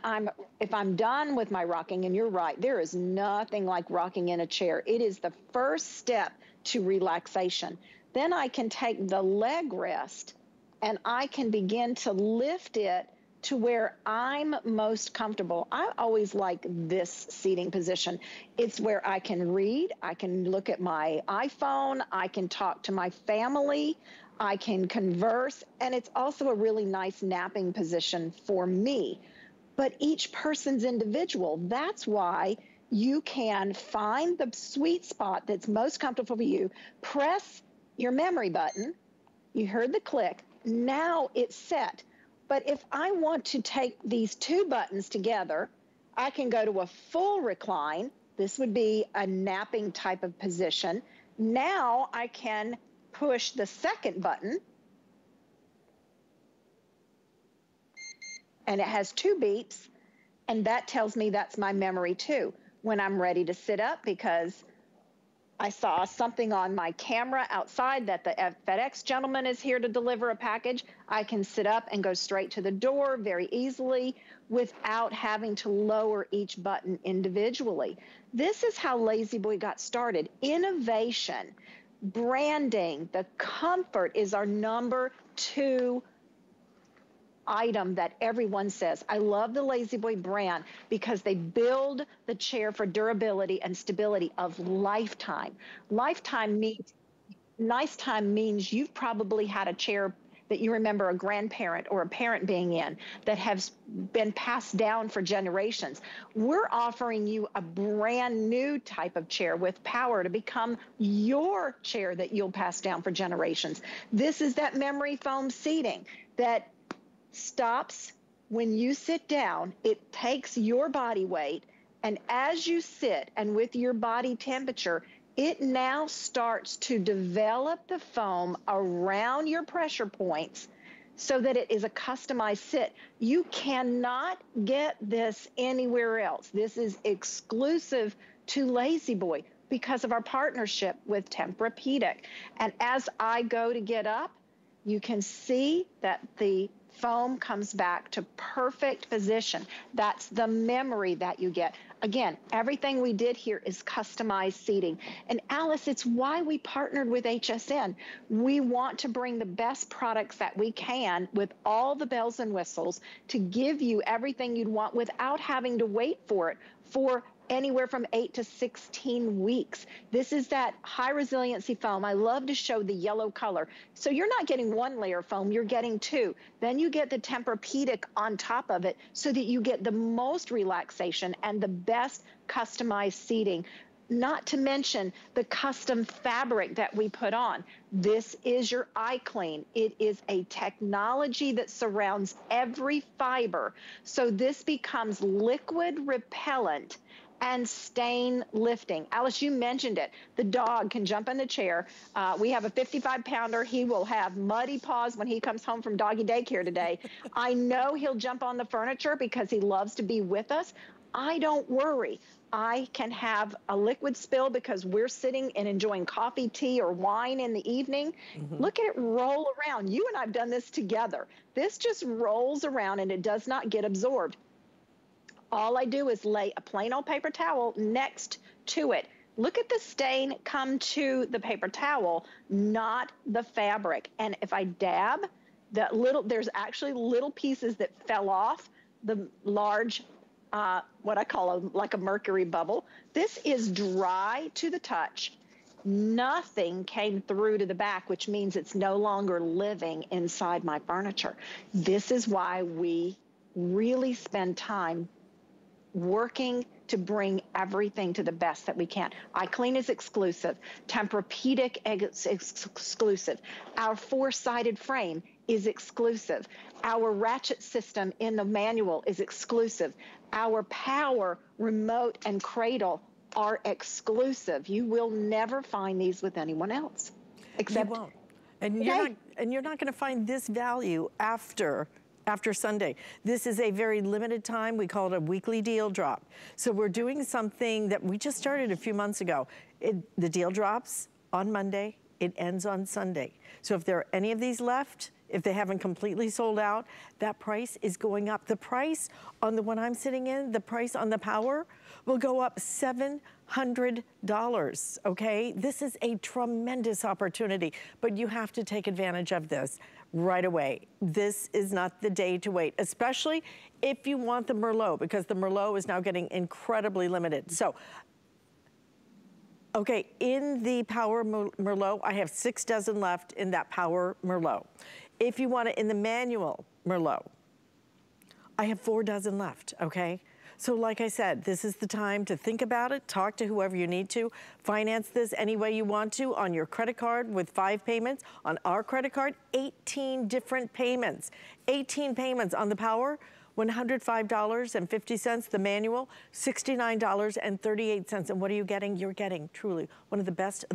if I'm done with my rocking, and you're right, there is nothing like rocking in a chair. It is the first step to relaxation. Then I can take the leg rest and I can begin to lift it to where I'm most comfortable. I always like this seating position. It's where I can read, I can look at my iPhone, I can talk to my family, I can converse, and it's also a really nice napping position for me. But each person's individual. That's why you can find the sweet spot that's most comfortable for you. Press your memory button. You heard the click. Now it's set. But if I want to take these two buttons together, I can go to a full recline. This would be a napping type of position. Now I can push the second button, and it has two beeps, and that tells me that's my memory too. When I'm ready to sit up because I saw something on my camera outside that the FedEx gentleman is here to deliver a package, I can sit up and go straight to the door very easily without having to lower each button individually. This is how La-Z-Boy got started. Innovation, branding, the comfort is our #2 item that everyone says. I love the La-Z-Boy brand because they build the chair for durability and stability of lifetime. Lifetime means, lifetime means you've probably had a chair that you remember a grandparent or a parent being in that has been passed down for generations. We're offering you a brand new type of chair with power to become your chair that you'll pass down for generations. This is that memory foam seating that stops when you sit down. It takes your body weight, and as you sit and with your body temperature, it now starts to develop the foam around your pressure points so that it is a customized sit. You cannot get this anywhere else. This is exclusive to La-Z-Boy because of our partnership with Tempur-Pedic. And as I go to get up, you can see that the foam comes back to perfect position. That's the memory that you get. Again, everything we did here is customized seating. And Alyce, it's why we partnered with HSN. We want to bring the best products that we can with all the bells and whistles to give you everything you'd want without having to wait for it for anywhere from 8 to 16 weeks. This is that high resiliency foam. I love to show the yellow color. So you're not getting one layer of foam, you're getting two. Then you get the Tempur-Pedic on top of it so that you get the most relaxation and the best customized seating. Not to mention the custom fabric that we put on. This is your iClean. It is a technology that surrounds every fiber. So this becomes liquid repellent and stain lifting. Alyce, you mentioned it. The dog can jump in the chair. We have a 55-pounder. He will have muddy paws when he comes home from doggy daycare today. I know he'll jump on the furniture because he loves to be with us. I don't worry. I can have a liquid spill because we're sitting and enjoying coffee, tea, or wine in the evening. Mm-hmm. Look at it roll around. You and I've done this together. This just rolls around and it does not get absorbed. All I do is lay a plain old paper towel next to it. Look at the stain come to the paper towel, not the fabric. And if I dab, that little, there's actually little pieces that fell off the large, what I call like a mercury bubble. This is dry to the touch. Nothing came through to the back, which means it's no longer living inside my furniture. This is why we really spend time working to bring everything to the best that we can. iClean is exclusive. Tempur-Pedic is exclusive. Our four-sided frame is exclusive. Our ratchet system in the manual is exclusive. Our power, remote, and cradle are exclusive. You will never find these with anyone else. Except you won't. And you're not going to find this value after Sunday. This is a very limited time. We call it a weekly deal drop. So we're doing something that we just started a few months ago. The deal drops on Monday, it ends on Sunday. So if there are any of these left, if they haven't completely sold out, that price is going up. The price on the one I'm sitting in, the price on the power will go up $700, okay? This is a tremendous opportunity, but you have to take advantage of this right away. This is not the day to wait, especially if you want the Merlot, because the Merlot is now getting incredibly limited. So, okay, in the Power Merlot, I have 6 dozen left in that Power Merlot. If you want it in the Manual Merlot, I have 4 dozen left, okay? So like I said, this is the time to think about it, talk to whoever you need to, finance this any way you want to on your credit card with 5 payments, on our credit card, 18 different payments. 18 payments on the Power, $105.50, the Manual, $69.38. And what are you getting? You're getting truly one of the best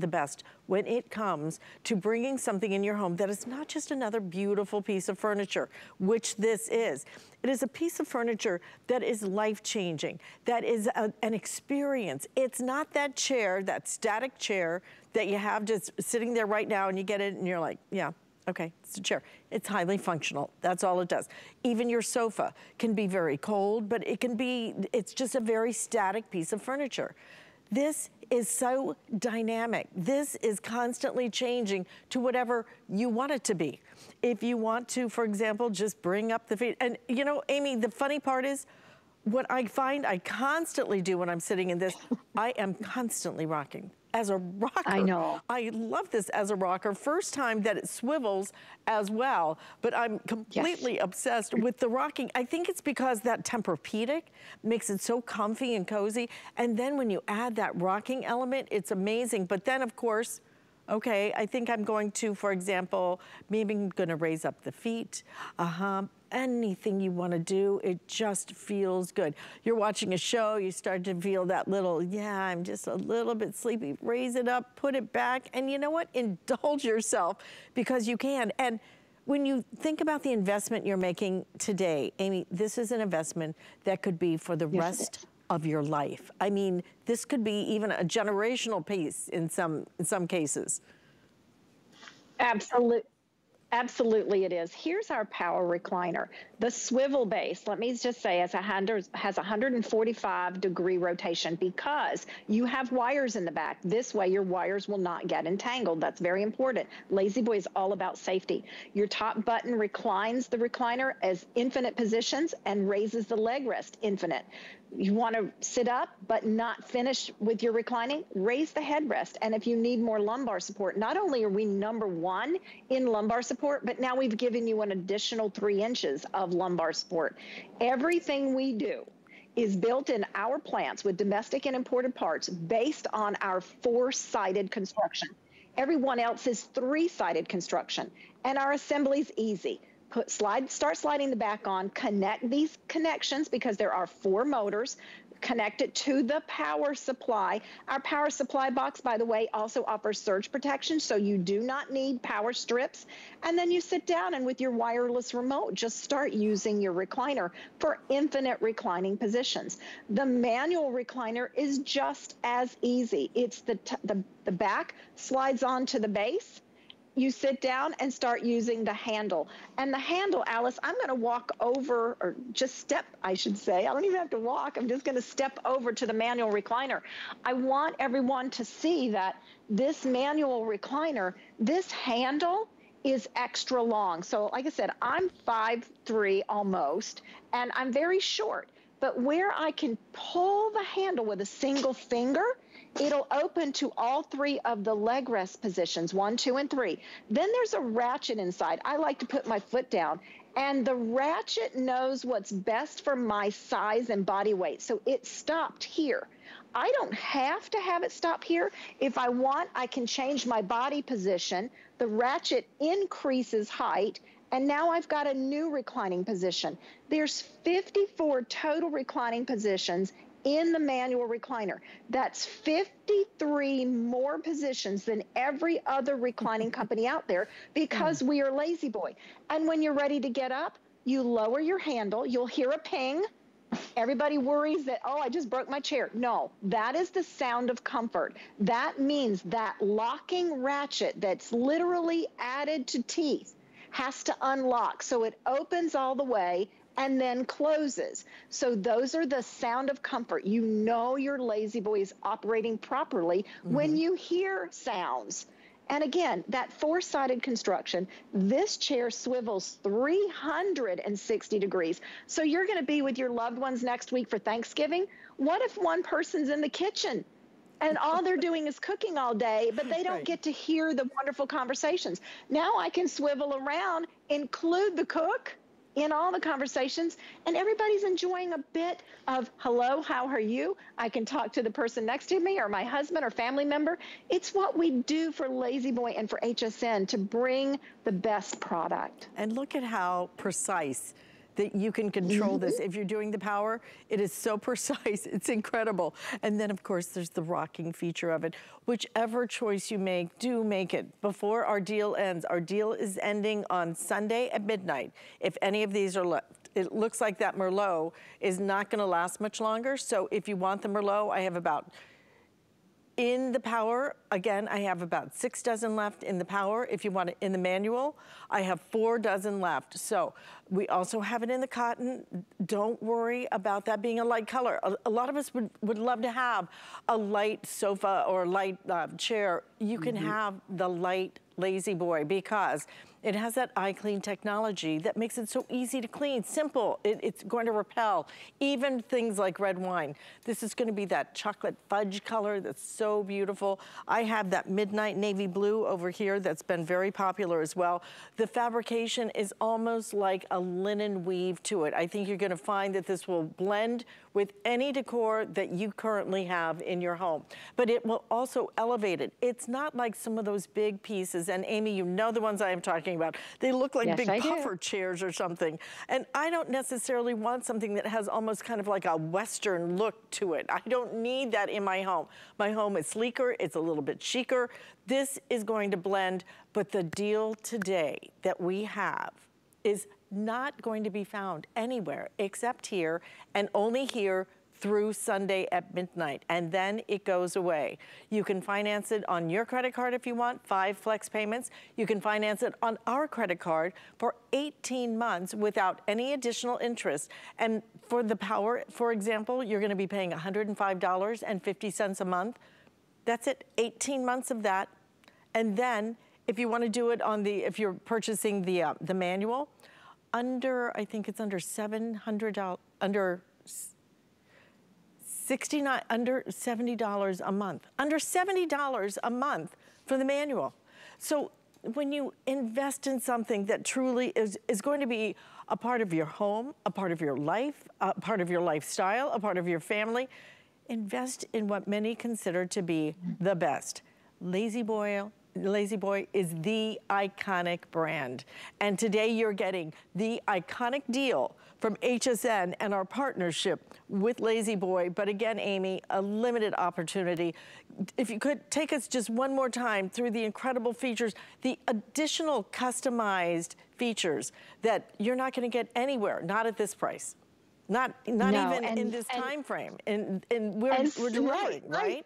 when it comes to bringing something in your home that is not just another beautiful piece of furniture, which this is. It is a piece of furniture that is life-changing, that is an experience. It's not that chair, that static chair that you have just sitting there right now and you get it and you're like, yeah, okay, it's a chair. It's highly functional. That's all it does. Even your sofa can be very cold, but it can be, it's just a very static piece of furniture. This is so dynamic. This is constantly changing to whatever you want it to be. If you want to, for example, just bring up the feet. And you know, Amy, the funny part is, what I find I constantly do when I'm sitting in this, I am constantly rocking. As a rocker. I know. I love this as a rocker. First time that it swivels as well, but I'm completely obsessed with the rocking. I think it's because that Tempur-Pedic makes it so comfy and cozy. And then when you add that rocking element, it's amazing. But then of course, okay, I think I'm going to, for example, maybe I'm gonna raise up the feet. Anything you want to do, it just feels good. You're watching a show, you start to feel that little, yeah, I'm just a little bit sleepy. Raise it up, put it back, and you know what? Indulge yourself because you can. And when you think about the investment you're making today, Amy, this is an investment that could be for the rest of your life. I mean, this could be even a generational piece in some cases. Absolutely. Absolutely it is. Here's our power recliner. The swivel base, let me just say, has 145-degree rotation because you have wires in the back. This way your wires will not get entangled. That's very important. La-Z-Boy is all about safety. Your top button reclines the recliner as infinite positions and raises the leg rest infinite. You want to sit up but not finish with your reclining, raise the headrest. And if you need more lumbar support, not only are we #1 in lumbar support, but now we've given you an additional 3 inches of lumbar support. Everything we do is built in our plants with domestic and imported parts based on our 4-sided construction. Everyone else is 3-sided construction. And our assembly's easy. Start sliding the back on, connect these connections because there are 4 motors, connect it to the power supply. Our power supply box, by the way, also offers surge protection, so you do not need power strips. And then you sit down and with your wireless remote, just start using your recliner for infinite reclining positions. The manual recliner is just as easy. It's the back slides onto the base. You sit down and start using the handle. And the handle, Alyce, I'm gonna walk over, or just step, I should say. I don't even have to walk. I'm just gonna step over to the manual recliner. I want everyone to see that this manual recliner, this handle is extra long. So like I said, I'm 5'3" almost, and I'm very short. But where I can pull the handle with a single finger, it'll open to all 3 of the leg rest positions, 1, 2, and 3. Then there's a ratchet inside. I like to put my foot down, and the ratchet knows what's best for my size and body weight, so it stopped here. I don't have to have it stop here. If I want, I can change my body position. The ratchet increases height, And now I've got a new reclining position. There's 54 total reclining positions in the manual recliner. That's 53 more positions than every other reclining company out there, because we are La-Z-Boy. And when you're ready to get up, you lower your handle, you'll hear a ping. Everybody worries that, oh, I just broke my chair. No, that is the sound of comfort. That means that locking ratchet that's literally added to teeth has to unlock. So it opens all the way and then closes. So those are the sound of comfort. You know your La-Z-Boy is operating properly when you hear sounds. And again, that four-sided construction, this chair swivels 360 degrees. So you're going to be with your loved ones next week for Thanksgiving. What if one person's in the kitchen and all they're doing is cooking all day, but they don't get to hear the wonderful conversations? Now I can swivel around, include the cook in all the conversations, and everybody's enjoying a bit of, hello, how are you? I can talk to the person next to me or my husband or family member. It's what we do for La-Z-Boy and for HSN to bring the best product. And look at how precise that you can control this. If you're doing the power, it is so precise, it's incredible. And then of course there's the rocking feature of it. Whichever choice you make, do make it before our deal ends. Our deal is ending on Sunday at midnight. If any of these are left, it looks like that Merlot is not gonna last much longer. So if you want the Merlot, I have about, in the power, again, I have about 6 dozen left in the power. If you want it in the manual, I have 4 dozen left. So we also have it in the cotton. Don't worry about that being a light color. A lot of us would love to have a light sofa or light chair. You can have the light La-Z-Boy because it has that eye clean technology that makes it so easy to clean, simple. It's going to repel even things like red wine. This is going to be that chocolate fudge color that's so beautiful. I have that midnight navy blue over here that's been very popular as well. The fabrication is almost like a linen weave to it. I think you're going to find that this will blend with any decor that you currently have in your home, but it will also elevate it. It's not like some of those big pieces, and Amy, you know the ones I am talking about. They look like big puffer chairs or something. And I don't necessarily want something that has almost kind of like a Western look to it. I don't need that in my home. My home is sleeker, it's a little bit chicer. This is going to blend, but the deal today that we have is not going to be found anywhere except here, and only here through Sunday at midnight, and then it goes away. You can finance it on your credit card if you want, 5 flex payments. You can finance it on our credit card for 18 months without any additional interest. And for the power, for example, you're gonna be paying $105.50 a month. That's it, 18 months of that. And then if you wanna do it on the, if you're purchasing the manual, I think it's under $700, under $69, under $70 a month, under $70 a month for the manual. So when you invest in something that truly is going to be a part of your home, a part of your life, a part of your lifestyle, a part of your family, invest in what many consider to be the best. La-Z-Boy is the iconic brand. And today you're getting the iconic deal from HSN and our partnership with La-Z-Boy. But again, Amy, a limited opportunity. If you could take us just one more time through the incredible features, the additional customized features that you're not gonna get anywhere, not at this price. Not even in this time frame. And we're delivering, right?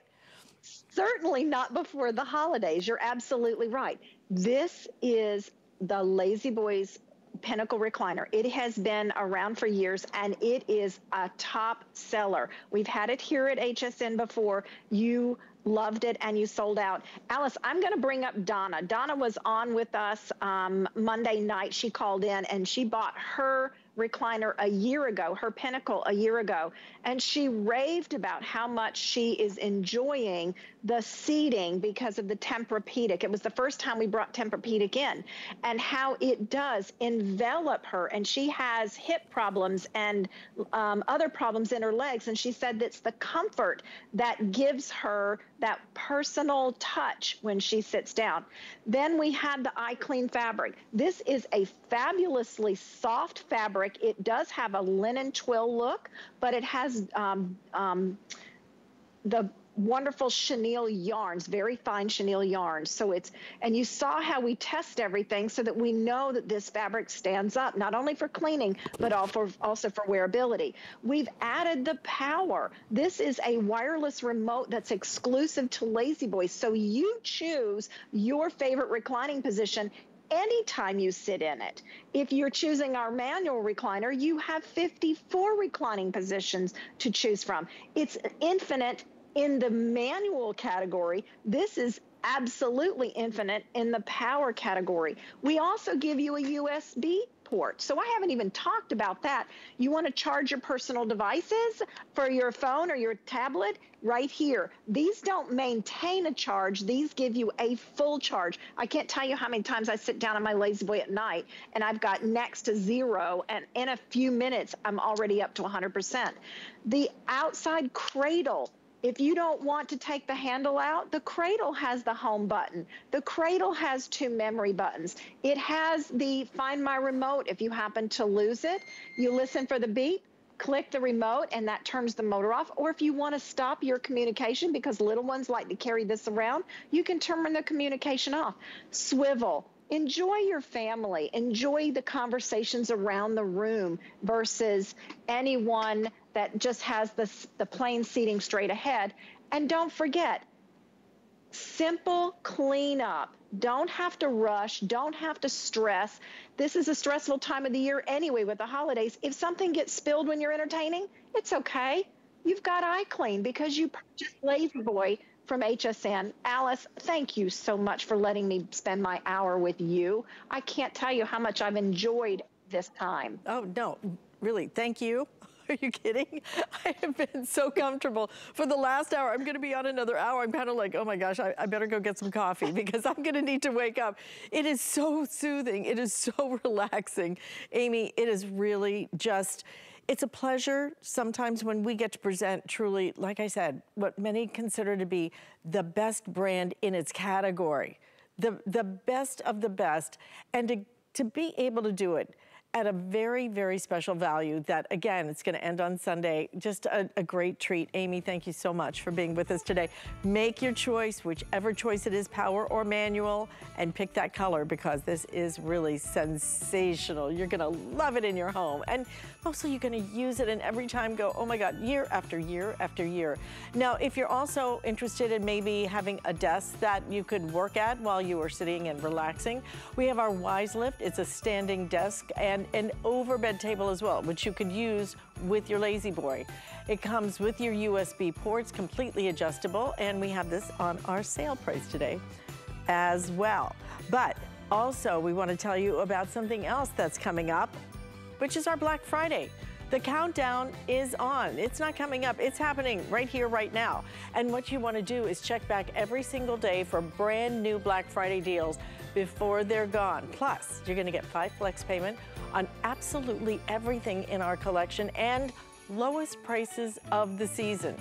Certainly not before the holidays. You're absolutely right. This is the La-Z-Boy's pinnacle recliner. It has been around for years, and it is a top seller. We've had it here at HSN before. You loved it and you sold out. Alyce, I'm going to bring up Donna. Donna was on with us Monday night. She called in and she bought her recliner a year ago, her Pinnacle a year ago, and she raved about how much she is enjoying the seating because of the Tempur-Pedic. It was the first time we brought Tempur-Pedic in, and how it does envelop her, and she has hip problems and other problems in her legs, and she said that's the comfort that gives her that personal touch when she sits down. Then we had the iClean fabric. This is a fabulously soft fabric. It does have a linen twill look, but it has the wonderful chenille yarns, very fine chenille yarns. So it's, and you saw how we test everything so that we know that this fabric stands up, not only for cleaning, but also for wearability. We've added the power. This is a wireless remote that's exclusive to La-Z-Boy. So you choose your favorite reclining position anytime you sit in it. If you're choosing our manual recliner, you have 54 reclining positions to choose from. It's infinite in the manual category. This is absolutely infinite in the power category. We also give you a USB port. So I haven't even talked about that. You want to charge your personal devices for your phone or your tablet right here. These don't maintain a charge. These give you a full charge. I can't tell you how many times I sit down on my La-Z-Boy at night and I've got next to zero, and in a few minutes, I'm already up to 100%. The outside cradle. If you don't want to take the handle out, the cradle has the home button. The cradle has two memory buttons. It has the Find My Remote if you happen to lose it. You listen for the beep, click the remote, and that turns the motor off. Or if you want to stop your communication, because little ones like to carry this around, you can turn the communication off. Swivel. Enjoy your family. Enjoy the conversations around the room versus anyone that just has the plain seating straight ahead. And don't forget, simple cleanup. Don't have to rush, don't have to stress. This is a stressful time of the year anyway with the holidays. If something gets spilled when you're entertaining, it's okay. You've got iClean because you purchased La-Z-Boy from HSN. Alyce, thank you so much for letting me spend my hour with you. I can't tell you how much I've enjoyed this time. Oh, no, really, thank you. Are you kidding? I have been so comfortable for the last hour. I'm gonna be on another hour. I'm kind of like, oh my gosh, I better go get some coffee because I'm gonna need to wake up. It is so soothing. It is so relaxing. Amy, it is really just, it's a pleasure sometimes when we get to present truly, like I said, what many consider to be the best brand in its category, the best of the best, and to be able to do it at a very, very special value that, again, it's gonna end on Sunday. Just a great treat. Amy, thank you so much for being with us today. Make your choice, whichever choice it is, power or manual, and pick that color because this is really sensational. You're gonna love it in your home. And mostly you're gonna use it and every time go, oh my God, year after year after year. Now, if you're also interested in maybe having a desk that you could work at while you are sitting and relaxing, we have our Wise Lift. It's a standing desk and an overbed table as well, which you could use with your La-Z-Boy. It comes with your USB ports, completely adjustable, and we have this on our sale price today as well. But also, we want to tell you about something else that's coming up, which is our Black Friday. The countdown is on. It's not coming up. It's happening right here, right now. And what you want to do is check back every single day for brand new Black Friday deals before they're gone. Plus, you're going to get 5 flex payment on absolutely everything in our collection and lowest prices of the season.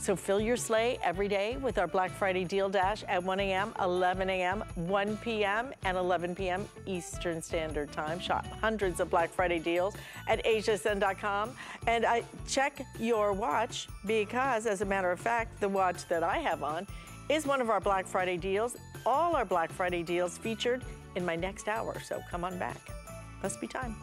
So fill your sleigh every day with our Black Friday Deal Dash at 1 a.m., 11 a.m., 1 p.m., and 11 p.m. Eastern Standard Time. Shop hundreds of Black Friday deals at hsn.com. And check your watch because, as a matter of fact, the watch that I have on is one of our Black Friday deals. All our Black Friday deals featured in my next hour, so come on back. Must be time.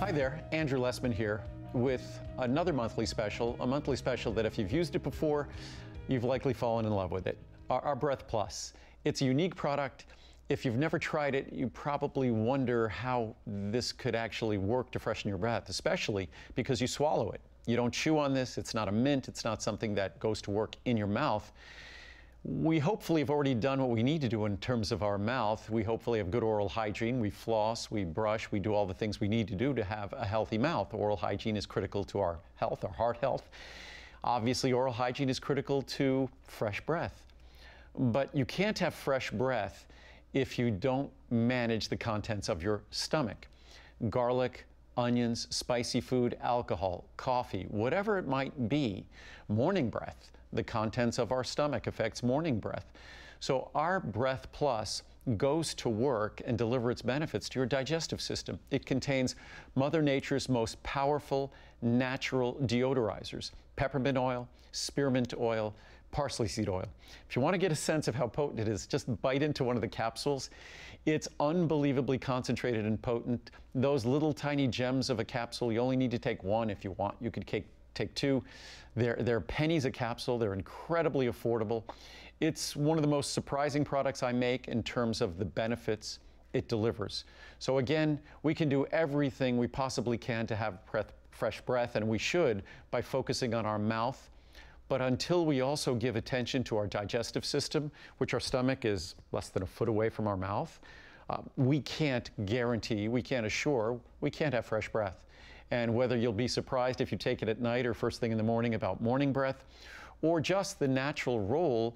Hi there, Andrew Lessman here with another monthly special, a monthly special that if you've used it before, you've likely fallen in love with it. Our Breath Plus. It's a unique product. If you've never tried it, you probably wonder how this could actually work to freshen your breath, especially because you swallow it. You don't chew on this. It's not a mint. It's not something that goes to work in your mouth. We hopefully have already done what we need to do in terms of our mouth. We hopefully have good oral hygiene. We floss, we brush, we do all the things we need to do to have a healthy mouth. Oral hygiene is critical to our health, our heart health. Obviously, oral hygiene is critical to fresh breath. But you can't have fresh breath if you don't manage the contents of your stomach. Garlic, onions, spicy food, alcohol, coffee, whatever it might be. Morning breath, the contents of our stomach affects morning breath. So our Breath Plus goes to work and delivers its benefits to your digestive system. It contains Mother Nature's most powerful natural deodorizers, peppermint oil, spearmint oil, parsley seed oil. If you want to get a sense of how potent it is, just bite into one of the capsules. It's unbelievably concentrated and potent. Those little tiny gems of a capsule, you only need to take one if you want. You could take two. They're pennies a capsule. They're incredibly affordable. It's one of the most surprising products I make in terms of the benefits it delivers. So again, we can do everything we possibly can to have fresh breath, and we should, by focusing on our mouth. But until we also give attention to our digestive system, which our stomach is less than a foot away from our mouth, we can't guarantee, we can't assure, we can't have fresh breath. And whether you'll be surprised if you take it at night or first thing in the morning about morning breath, or just the natural role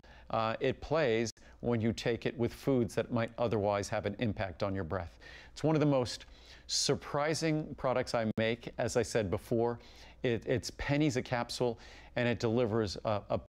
it plays when you take it with foods that might otherwise have an impact on your breath. It's one of the most surprising products I make. As I said before, it's pennies a capsule, and it delivers a